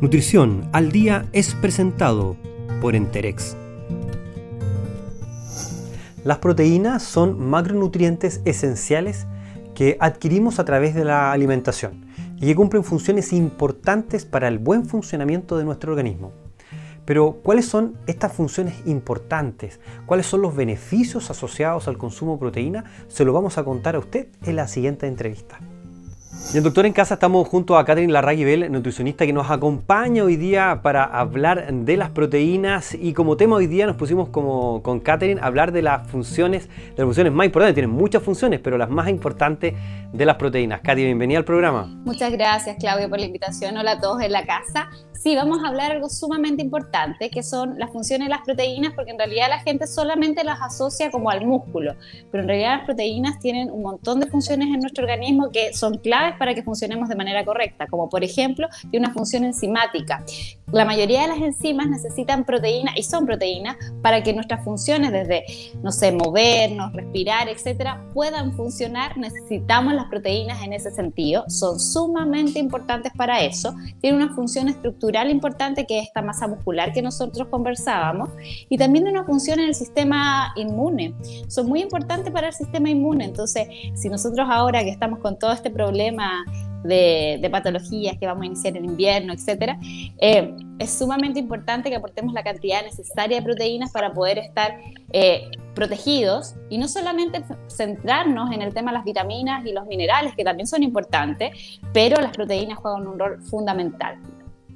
Nutrición al Día es presentado por Enterex. Las proteínas son macronutrientes esenciales que adquirimos a través de la alimentación y que cumplen funciones importantes para el buen funcionamiento de nuestro organismo. Pero, ¿cuáles son estas funciones importantes? ¿Cuáles son los beneficios asociados al consumo de proteína? Se lo vamos a contar a usted en la siguiente entrevista. Y en Doctor en Casa estamos junto a Catherine Larraguibel, nutricionista, que nos acompaña hoy día para hablar de las proteínas. Y como tema hoy día nos pusimos con Catherine a hablar de las funciones más importantes. Tienen muchas funciones, pero las más importantes de las proteínas. Catherine, bienvenida al programa. Muchas gracias, Claudio, por la invitación. Hola a todos en la casa. Sí, vamos a hablar de algo sumamente importante, que son las funciones de las proteínas, porque en realidad la gente solamente las asocia como al músculo, pero en realidad las proteínas tienen un montón de funciones en nuestro organismo que son claves para que funcionemos de manera correcta, como por ejemplo, de una función enzimática. La mayoría de las enzimas necesitan proteínas, y son proteínas, para que nuestras funciones desde, no sé, movernos, respirar, etcétera, puedan funcionar. Necesitamos las proteínas en ese sentido, son sumamente importantes para eso. Tienen una función estructural importante, que es esta masa muscular que nosotros conversábamos, y también de una función en el sistema inmune. Son muy importantes para el sistema inmune. Entonces, si nosotros ahora que estamos con todo este problema de patologías que vamos a iniciar en invierno, etcétera, es sumamente importante que aportemos la cantidad necesaria de proteínas para poder estar protegidos, y no solamente centrarnos en el tema de las vitaminas y los minerales, que también son importantes, pero las proteínas juegan un rol fundamental,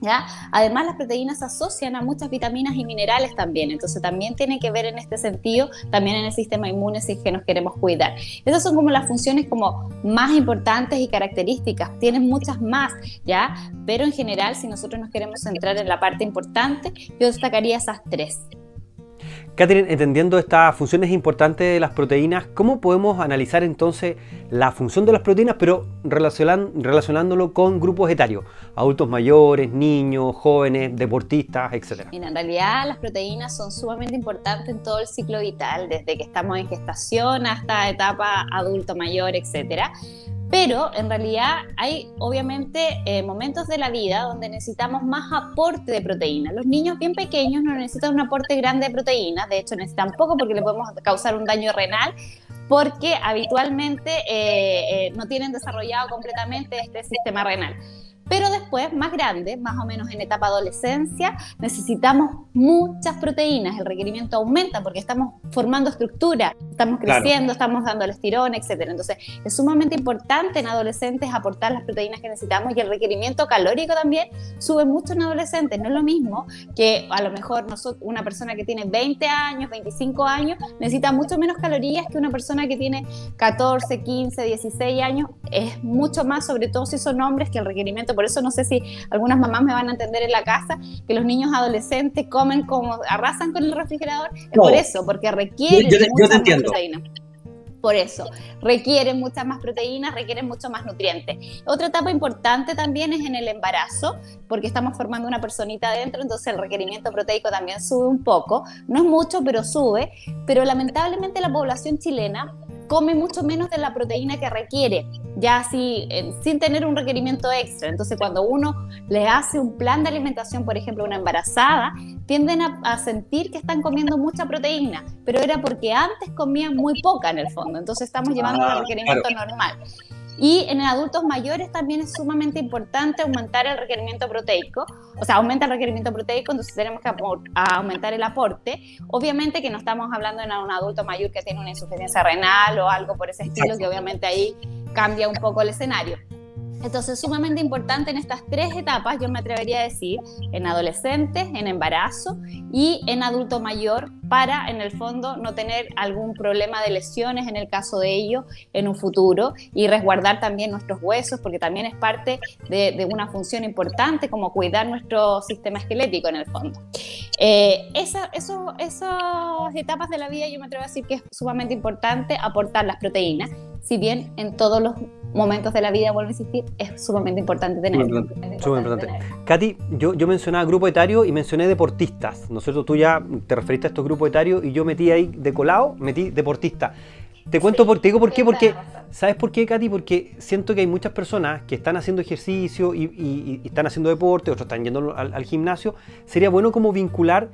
¿ya? Además, las proteínas se asocian a muchas vitaminas y minerales también, entonces también tiene que ver en este sentido, también en el sistema inmune, si es que nos queremos cuidar. Esas son como las funciones como más importantes y características. Tienen muchas más, ¿ya? Pero en general, si nosotros nos queremos centrar en la parte importante, yo destacaría esas tres. Catherine, entendiendo estas funciones importantes de las proteínas, ¿cómo podemos analizar entonces la función de las proteínas, pero relacionándolo con grupos etarios? Adultos mayores, niños, jóvenes, deportistas, etc. Mira, en realidad las proteínas son sumamente importantes en todo el ciclo vital, desde que estamos en gestación hasta etapa adulto mayor, etc. Pero en realidad hay obviamente momentos de la vida donde necesitamos más aporte de proteínas. Los niños bien pequeños no necesitan un aporte grande de proteínas, de hecho necesitan poco porque le podemos causar un daño renal, porque habitualmente no tienen desarrollado completamente este sistema renal. Pero después, más grande, más o menos en etapa adolescencia, necesitamos muchas proteínas. El requerimiento aumenta porque estamos formando estructura, estamos creciendo, estamos dando el estirón, etc. Entonces, es sumamente importante en adolescentes aportar las proteínas que necesitamos, y el requerimiento calórico también sube mucho en adolescentes. No es lo mismo que a lo mejor una persona que tiene 20 años, 25 años, necesita mucho menos calorías que una persona que tiene 14, 15, 16 años. Es mucho más, sobre todo si son hombres, que el requerimiento. Por eso no sé si algunas mamás me van a entender en la casa, que los niños adolescentes comen como arrasan con el refrigerador. No, por eso, porque requieren mucha más proteína. Por eso, requieren muchas más proteínas, requieren mucho más nutrientes. Otra etapa importante también es en el embarazo, porque estamos formando una personita adentro, entonces el requerimiento proteico también sube un poco. No es mucho, pero sube. Pero lamentablemente la población chilena come mucho menos de la proteína que requiere, ya así, sin tener un requerimiento extra. Entonces, cuando uno le hace un plan de alimentación, por ejemplo, a una embarazada, tienden a sentir que están comiendo mucha proteína, pero era porque antes comían muy poca en el fondo. Entonces estamos llevando al requerimiento normal. Y en adultos mayores también es sumamente importante aumentar el requerimiento proteico. O sea, aumenta el requerimiento proteico, entonces tenemos que aumentar el aporte. Obviamente que no estamos hablando de un adulto mayor que tiene una insuficiencia renal o algo por ese estilo, que obviamente ahí cambia un poco el escenario. Entonces, sumamente importante en estas tres etapas, yo me atrevería a decir, en adolescentes, en embarazo y en adulto mayor, para, en el fondo, no tener algún problema de lesiones en el caso de ellos en un futuro, y resguardar también nuestros huesos, porque también es parte de una función importante, como cuidar nuestro sistema esquelético en el fondo. Esas etapas de la vida, yo me atrevo a decir que es sumamente importante aportar las proteínas, si bien en todos los momentos de la vida, vuelvo a insistir, es sumamente importante tener. Súper importante. Katy, yo mencionaba grupo etario y mencioné deportistas, ¿no es cierto? Tú ya te referiste a estos grupos etarios y yo metí ahí de colado, metí deportistas. Te cuento, te digo por qué, porque, ¿sabes por qué, Katy? Porque siento que hay muchas personas que están haciendo ejercicio y están haciendo deporte, otros están yendo al gimnasio. Sería bueno como vincular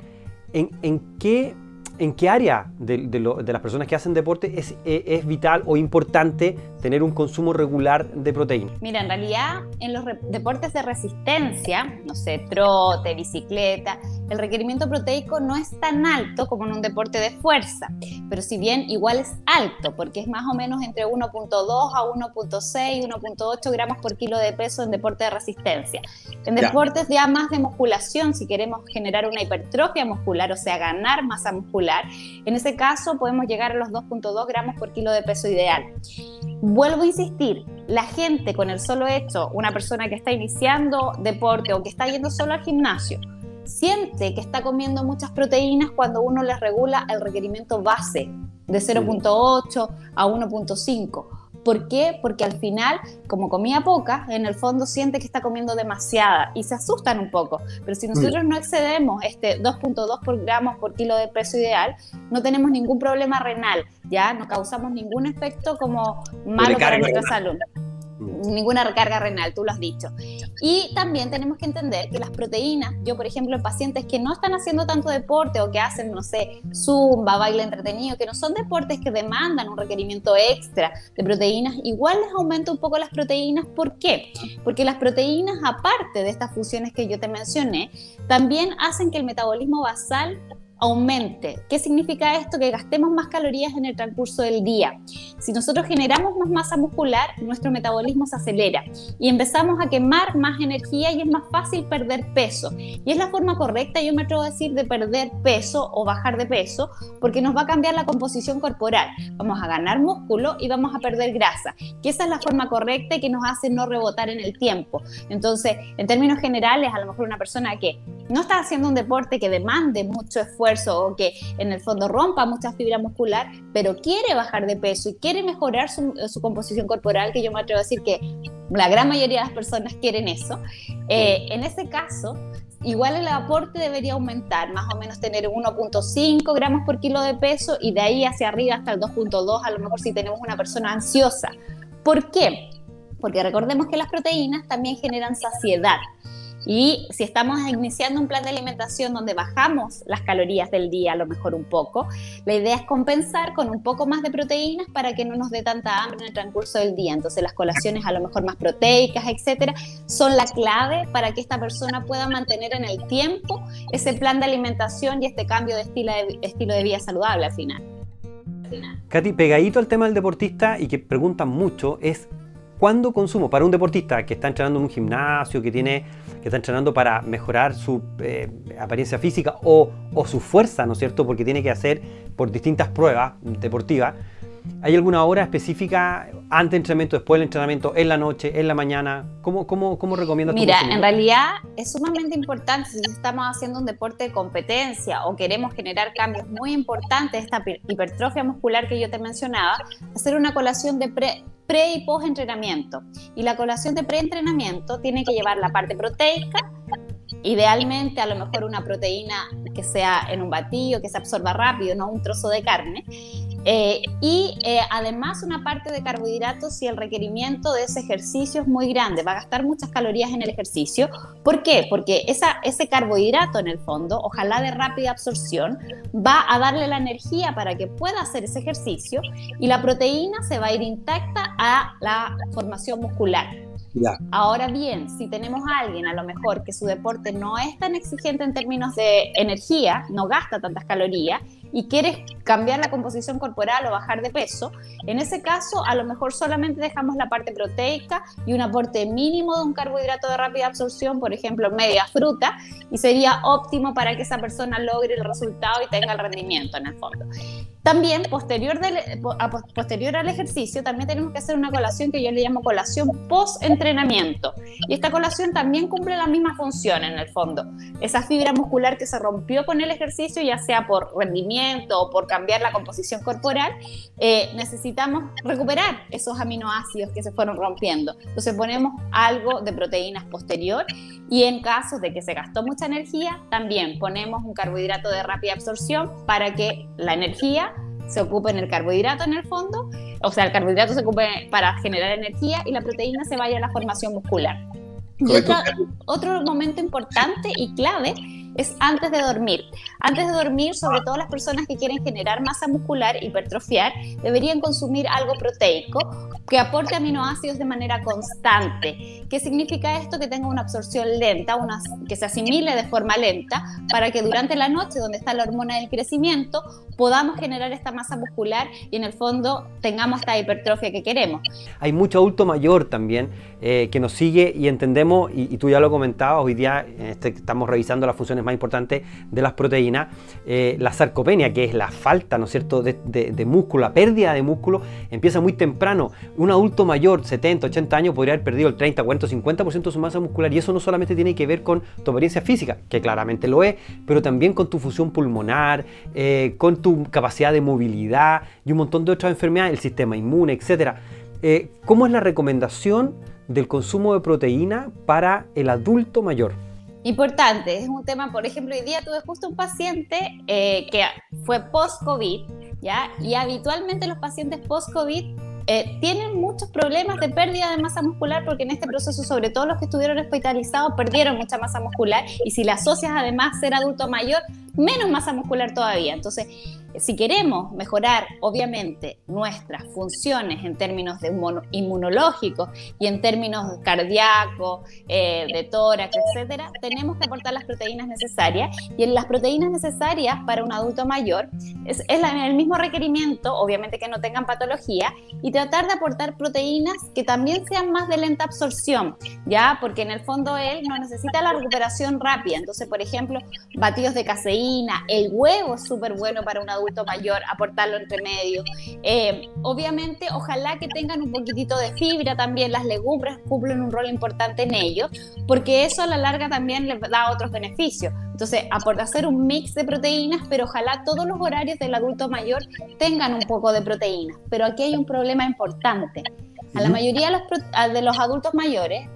en qué área de las personas que hacen deporte es vital o importante tener un consumo regular de proteína. Mira, en realidad, en los deportes de resistencia, no sé, trote, bicicleta, el requerimiento proteico no es tan alto como en un deporte de fuerza, pero si bien igual es alto, porque es más o menos entre 1.2 a 1.6, 1.8 gramos por kilo de peso en deporte de resistencia. En deportes ya más de musculación, si queremos generar una hipertrofia muscular, o sea, ganar masa muscular, en ese caso podemos llegar a los 2.2 gramos por kilo de peso ideal. Vuelvo a insistir, la gente con el solo hecho, una persona que está iniciando deporte o que está yendo solo al gimnasio, siente que está comiendo muchas proteínas cuando uno les regula el requerimiento base de 0.8 a 1.5. ¿Por qué? Porque al final, como comía poca, en el fondo siente que está comiendo demasiada y se asustan un poco. Pero si nosotros no excedemos este 2.2 gramos por kilo de peso ideal, no tenemos ningún problema renal, ¿ya? No causamos ningún efecto como malo para nuestra salud. Ninguna recarga renal, tú lo has dicho. Y también tenemos que entender que las proteínas, yo por ejemplo en pacientes que no están haciendo tanto deporte o que hacen, no sé, zumba, baile entretenido, que no son deportes que demandan un requerimiento extra de proteínas, igual les aumento un poco las proteínas. ¿Por qué? Porque las proteínas, aparte de estas funciones que yo te mencioné, también hacen que el metabolismo basal aumente. ¿Qué significa esto? Que gastemos más calorías en el transcurso del día. Si nosotros generamos más masa muscular, nuestro metabolismo se acelera y empezamos a quemar más energía y es más fácil perder peso. Y es la forma correcta, yo me atrevo a decir, de perder peso o bajar de peso, porque nos va a cambiar la composición corporal. Vamos a ganar músculo y vamos a perder grasa, que esa es la forma correcta y que nos hace no rebotar en el tiempo. Entonces, en términos generales, a lo mejor una persona que no está haciendo un deporte que demande mucho esfuerzo o que en el fondo rompa mucha fibra muscular, pero quiere bajar de peso y quiere mejorar su composición corporal, que yo me atrevo a decir que la gran mayoría de las personas quieren eso, en ese caso igual el aporte debería aumentar, más o menos tener 1.5 gramos por kilo de peso y de ahí hacia arriba hasta el 2.2, a lo mejor si tenemos una persona ansiosa. ¿Por qué? Porque recordemos que las proteínas también generan saciedad. Y si estamos iniciando un plan de alimentación donde bajamos las calorías del día a lo mejor un poco, la idea es compensar con un poco más de proteínas para que no nos dé tanta hambre en el transcurso del día. Entonces las colaciones a lo mejor más proteicas, etcétera, son la clave para que esta persona pueda mantener en el tiempo ese plan de alimentación y este cambio de estilo de vida saludable al final. Katy, pegadito al tema del deportista y que preguntan mucho es: ¿cuándo consumo? Para un deportista que está entrenando en un gimnasio, que está entrenando para mejorar su apariencia física o su fuerza, ¿no es cierto? Porque tiene que hacer por distintas pruebas deportivas. ¿Hay alguna hora específica antes del entrenamiento, después del entrenamiento, en la noche, en la mañana? ¿Cómo recomiendas tú? Mira, en realidad es sumamente importante si estamos haciendo un deporte de competencia o queremos generar cambios muy importantes, esta hipertrofia muscular que yo te mencionaba, hacer una colación de pre y post entrenamiento. Y la colación de pre-entrenamiento tiene que llevar la parte proteica, idealmente a lo mejor una proteína que sea en un batido, que se absorba rápido, no un trozo de carne, y además una parte de carbohidratos, y el requerimiento de ese ejercicio es muy grande, va a gastar muchas calorías en el ejercicio. ¿Por qué? Porque ese carbohidrato en el fondo, ojalá de rápida absorción, va a darle la energía para que pueda hacer ese ejercicio, y la proteína se va a ir intacta a la formación muscular. Ya. Ahora bien, si tenemos a alguien a lo mejor que su deporte no es tan exigente en términos de energía, no gasta tantas calorías y quiere cambiar la composición corporal o bajar de peso, en ese caso a lo mejor solamente dejamos la parte proteica y un aporte mínimo de un carbohidrato de rápida absorción, por ejemplo media fruta, y sería óptimo para que esa persona logre el resultado y tenga el rendimiento en el fondo. También, posterior al ejercicio, también tenemos que hacer una colación que yo le llamo colación post-entrenamiento. Y esta colación también cumple la misma función en el fondo. Esa fibra muscular que se rompió con el ejercicio, ya sea por rendimiento o por cambiar la composición corporal, necesitamos recuperar esos aminoácidos que se fueron rompiendo. Entonces ponemos algo de proteínas posterior, y en caso de que se gastó mucha energía, también ponemos un carbohidrato de rápida absorción para que la energía se ocupe en el carbohidrato en el fondo, o sea, el carbohidrato se ocupe para generar energía y la proteína se vaya a la formación muscular. Y otro momento importante y clave es antes de dormir. Antes de dormir, sobre todo las personas que quieren generar masa muscular, hipertrofiar, deberían consumir algo proteico que aporte aminoácidos de manera constante. ¿Qué significa esto? Que tenga una absorción lenta, que se asimile de forma lenta, para que durante la noche, donde está la hormona del crecimiento, podamos generar esta masa muscular y en el fondo tengamos esta hipertrofia que queremos. Hay mucho adulto mayor también que nos sigue y entendemos, y tú ya lo comentabas, hoy día estamos revisando las funciones más importantes de las proteínas, la sarcopenia, que es la falta, ¿no es cierto?, de músculo, la pérdida de músculo, empieza muy temprano. Un adulto mayor, 70, 80 años, podría haber perdido el 30, 40, 50% de su masa muscular, y eso no solamente tiene que ver con tu apariencia física, que claramente lo es, pero también con tu función pulmonar, con tu capacidad de movilidad y un montón de otras enfermedades, el sistema inmune, etcétera. ¿Cómo es la recomendación del consumo de proteína para el adulto mayor? Importante, es un tema, por ejemplo, hoy día tuve justo un paciente que fue post-COVID, ¿ya? Y habitualmente los pacientes post-COVID tienen muchos problemas de pérdida de masa muscular, porque en este proceso, sobre todo los que estuvieron hospitalizados, perdieron mucha masa muscular, y si la asocias además a ser adulto mayor, menos masa muscular todavía. Entonces, si queremos mejorar, obviamente, nuestras funciones en términos de inmunológicos y en términos cardíacos, de tórax, etcétera, tenemos que aportar las proteínas necesarias. Y en las proteínas necesarias para un adulto mayor es el mismo requerimiento, obviamente que no tengan patología, y tratar de aportar proteínas que también sean más de lenta absorción, ¿ya? Porque en el fondo él no necesita la recuperación rápida. Entonces, por ejemplo, batidos de caseína, el huevo es súper bueno para un adulto mayor, aportarlo entre medio. Obviamente, ojalá que tengan un poquitito de fibra también, las legumbres cumplen un rol importante en ello, porque eso a la larga también les da otros beneficios. Entonces, aporta hacer un mix de proteínas, pero ojalá todos los horarios del adulto mayor tengan un poco de proteínas. Pero aquí hay un problema importante. A la mayoría de los adultos mayores,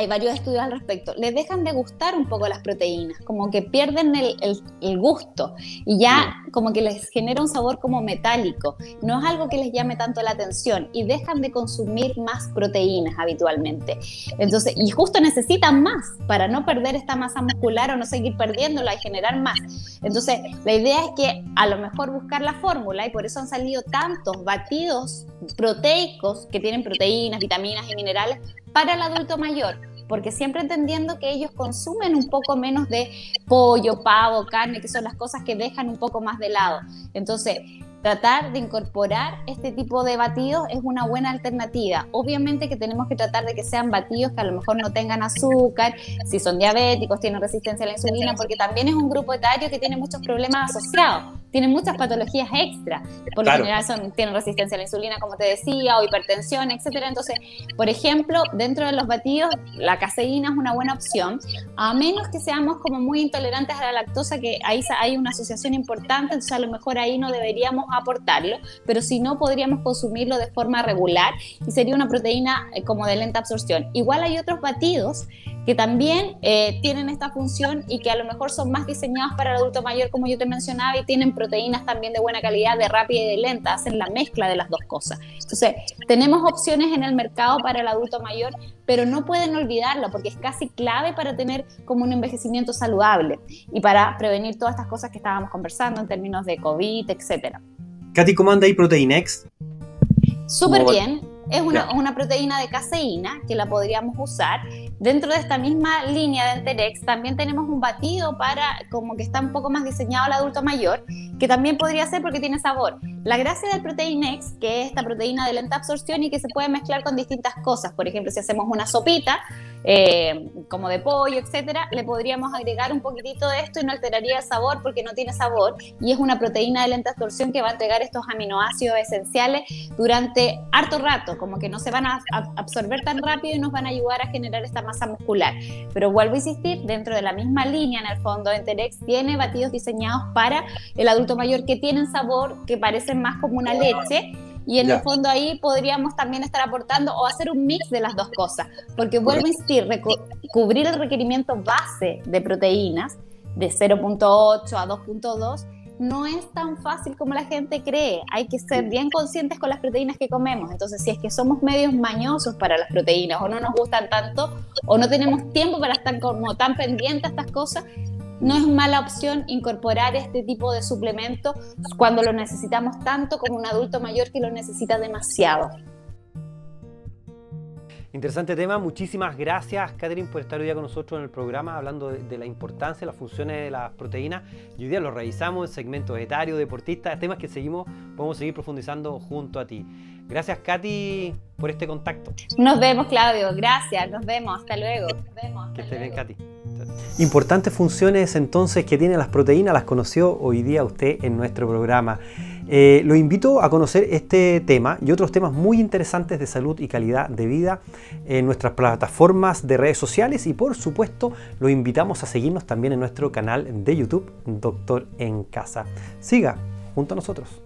hay varios estudios al respecto, les dejan de gustar un poco las proteínas, como que pierden el gusto, y ya como que les genera un sabor como metálico, no es algo que les llame tanto la atención, y dejan de consumir más proteínas habitualmente. Entonces, y justo necesitan más para no perder esta masa muscular o no seguir perdiéndola y generar más. Entonces, la idea es que a lo mejor buscar la fórmula, y por eso han salido tantos batidos proteicos que tienen proteínas, vitaminas y minerales para el adulto mayor, porque siempre entendiendo que ellos consumen un poco menos de pollo, pavo, carne, que son las cosas que dejan un poco más de lado. Entonces, tratar de incorporar este tipo de batidos es una buena alternativa. Obviamente que tenemos que tratar de que sean batidos que a lo mejor no tengan azúcar, si son diabéticos, tienen resistencia a la insulina, porque también es un grupo etario que tiene muchos problemas asociados, tienen muchas patologías extra, por lo general tienen resistencia a la insulina, como te decía, o hipertensión, etcétera. Entonces, por ejemplo, dentro de los batidos, la caseína es una buena opción, a menos que seamos como muy intolerantes a la lactosa, que ahí hay una asociación importante, entonces a lo mejor ahí no deberíamos aportarlo, pero si no, podríamos consumirlo de forma regular y sería una proteína como de lenta absorción. Igual hay otros batidos que también tienen esta función y que a lo mejor son más diseñados para el adulto mayor, como yo te mencionaba, y tienen proteínas también de buena calidad, de rápida y de lenta, hacen la mezcla de las dos cosas. Entonces, tenemos opciones en el mercado para el adulto mayor, pero no pueden olvidarlo, porque es casi clave para tener como un envejecimiento saludable y para prevenir todas estas cosas que estábamos conversando en términos de COVID, etcétera. Katy, ¿cómo anda ahí Proteinex? Súper bien. Es una proteína de caseína que la podríamos usar. Dentro de esta misma línea de Enterex también tenemos un batido para, como que está un poco más diseñado al adulto mayor, que también podría ser porque tiene sabor. La gracia del Proteinex, que es esta proteína de lenta absorción y que se puede mezclar con distintas cosas. Por ejemplo, si hacemos una sopita como de pollo, etcétera, le podríamos agregar un poquitito de esto y no alteraría el sabor, porque no tiene sabor y es una proteína de lenta absorción que va a entregar estos aminoácidos esenciales durante harto rato, como que no se van a absorber tan rápido y nos van a ayudar a generar esta masa muscular. Pero vuelvo a insistir, dentro de la misma línea, en el fondo, Enterex tiene batidos diseñados para el adulto mayor que tienen sabor, que parecen más como una leche, y en el fondo ahí podríamos también estar aportando o hacer un mix de las dos cosas, porque vuelvo a insistir, cubrir el requerimiento base de proteínas de 0.8 a 2.2 no es tan fácil como la gente cree. Hay que ser bien conscientes con las proteínas que comemos. Entonces, si es que somos medios mañosos para las proteínas, o no nos gustan tanto, o no tenemos tiempo para estar como tan pendiente a estas cosas, no es mala opción incorporar este tipo de suplemento cuando lo necesitamos tanto, como un adulto mayor que lo necesita demasiado. Interesante tema, muchísimas gracias, Catherine, por estar hoy día con nosotros en el programa hablando de la importancia, las funciones de las proteínas. Y hoy día lo revisamos en segmentos etarios, deportistas, temas que podemos seguir profundizando junto a ti. Gracias, Katy, por este contacto. Nos vemos, Claudio, gracias, nos vemos, hasta luego. Nos vemos, hasta que estés bien, Katy. Importantes funciones entonces que tienen las proteínas, las conoció hoy día usted en nuestro programa. Lo invito a conocer este tema y otros temas muy interesantes de salud y calidad de vida en nuestras plataformas de redes sociales, y por supuesto lo invitamos a seguirnos también en nuestro canal de YouTube, Doctor en Casa. Siga junto a nosotros.